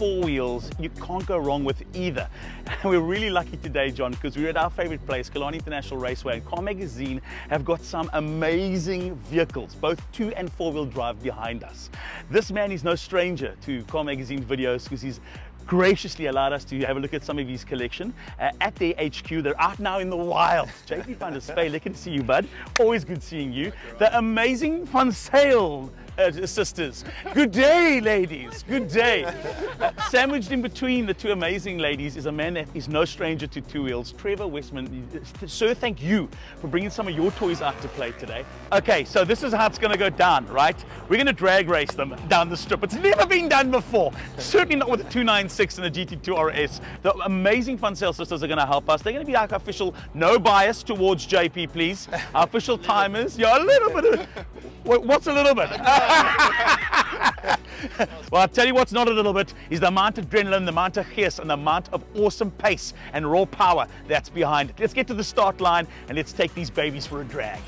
four wheels, you can't go wrong with either. And we're really lucky today, John, because we're at our favorite place, Killarney International Raceway, and Car Magazine have got some amazing vehicles, both 2- and 4-wheel drive, behind us. This man is no stranger to Car Magazine's videos because he's graciously allowed us to have a look at some of his collection at their HQ. They're out now in the wild. JP van der Spey, good to see you, bud. Always good seeing you. The amazing Van Sale sisters. Good day, ladies. Good day. Sandwiched in between the two amazing ladies is a man that is no stranger to two wheels, Trevor Wiseman. Sir, thank you for bringing some of your toys out to play today. Okay, so this is how it's going to go down, right? We're going to drag race them down the strip. It's never been done before. Certainly not with the 296 and the GT2 RS. The amazing Van Sale sisters are going to help us. They're going to be like our official, no bias towards JP, please. Our official timers. Yeah, a little bit of... What's a little bit? Well, I'll tell you what's not a little bit is the amount of adrenaline, the amount of gears, and the amount of awesome pace and raw power that's behind it. Let's get to the start line and let's take these babies for a drag.